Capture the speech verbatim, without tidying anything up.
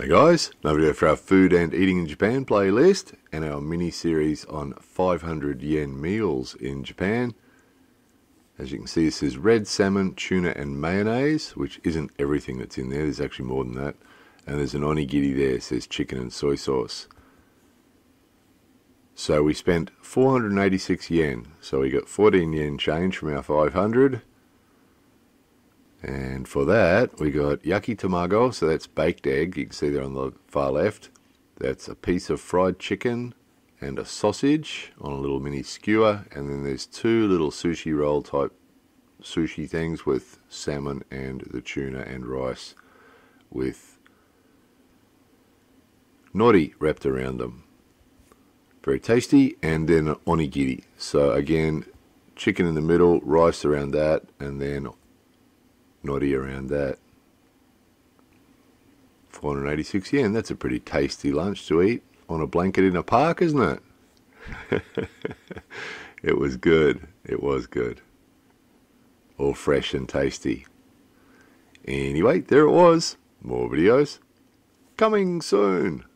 Hey guys, another video for our food and eating in Japan playlist and our mini series on five hundred yen meals in Japan. As you can see, this is red salmon, tuna and mayonnaise, which isn't everything that's in there, there's actually more than that. And there's an onigiri there, it says chicken and soy sauce. So we spent four hundred eighty-six yen, so we got fourteen yen change from our five hundred. And for that, we got yaki tamago, so that's baked egg. You can see there on the far left. That's a piece of fried chicken and a sausage on a little mini skewer. And then there's two little sushi roll type sushi things with salmon and the tuna and rice with nori wrapped around them. Very tasty. And then onigiri. So again, chicken in the middle, rice around that, and then nori around that. four hundred eighty-six yen, that's a pretty tasty lunch to eat on a blanket in a park, isn't it? It was good, it was good. All fresh and tasty. Anyway, there it was. More videos coming soon.